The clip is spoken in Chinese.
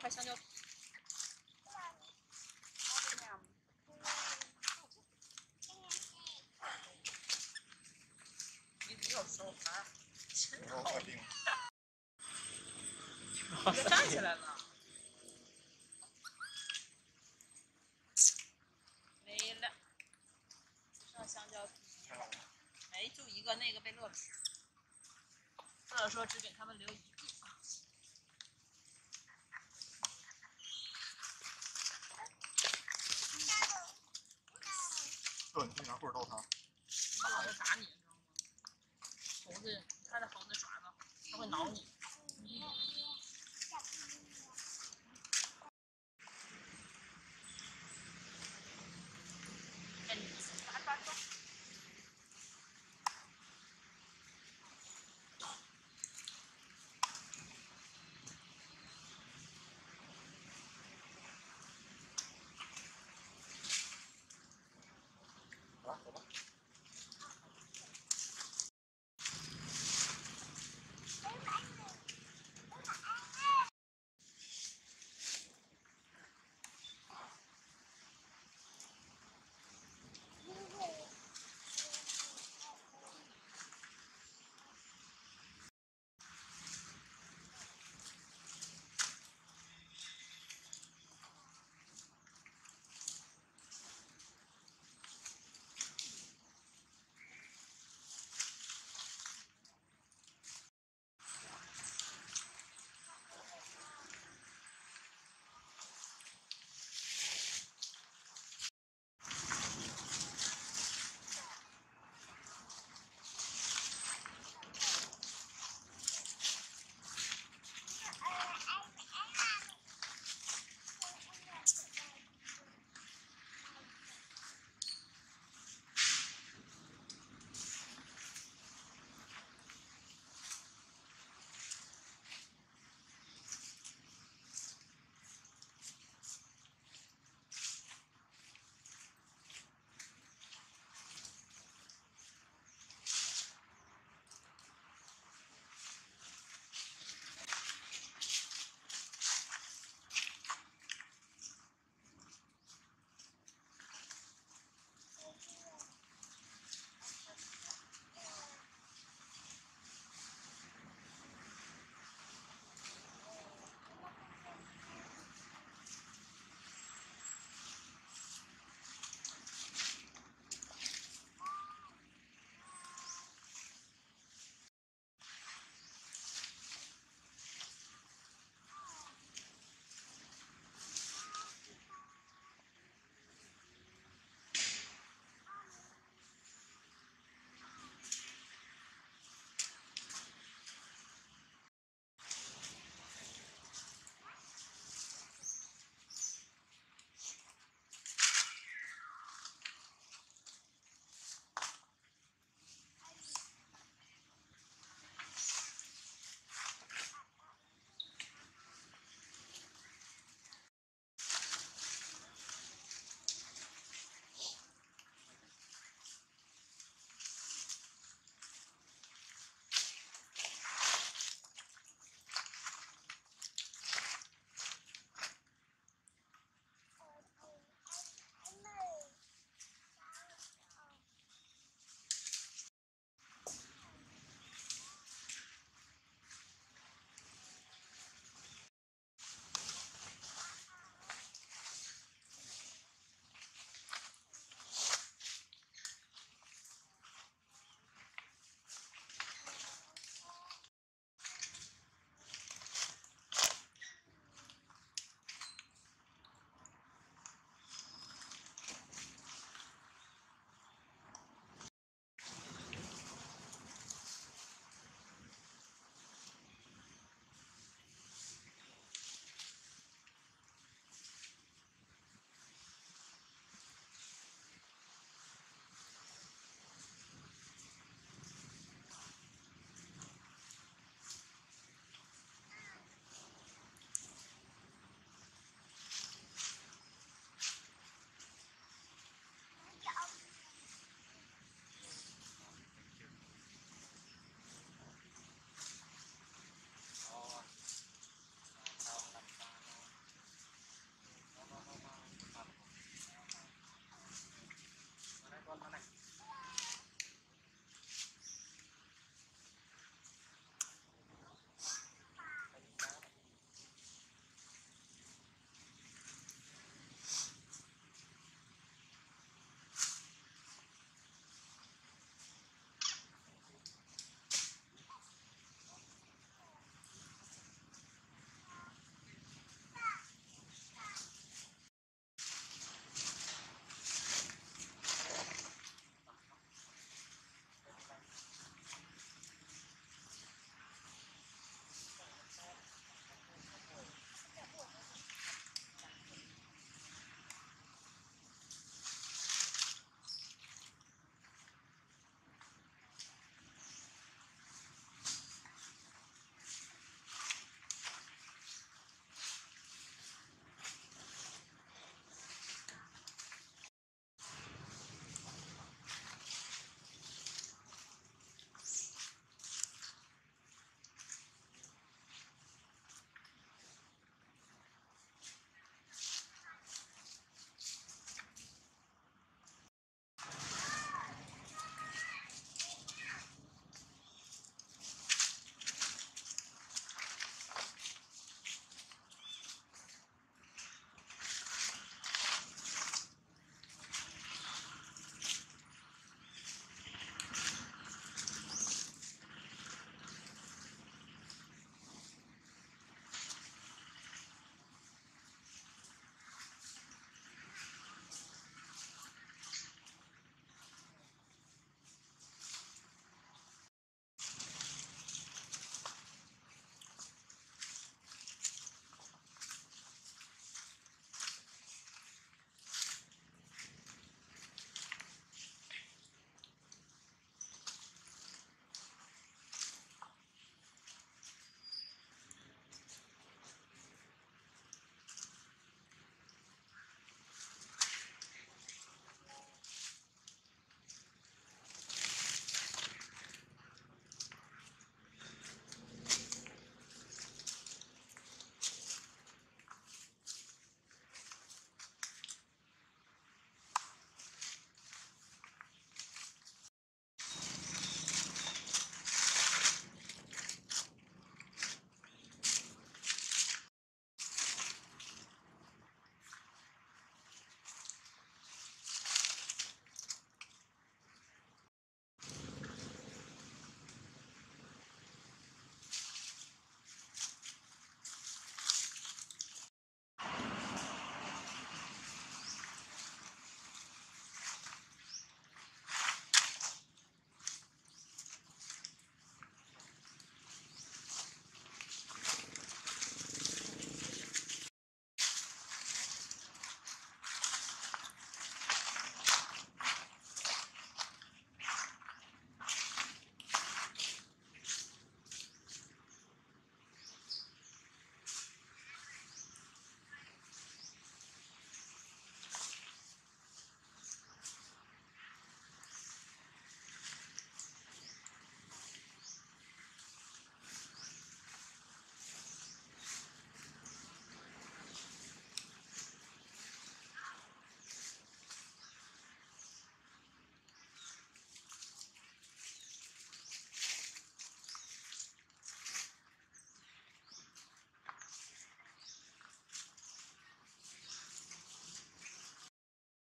块香蕉皮。你没有手啊？真好。你站起来了。 那个被乐乐吃，乐乐说只给他们留一个。乐，你去拿棍儿逗他。他老是打你，你知道吗？猴子，你看这猴子耍的，它会挠你。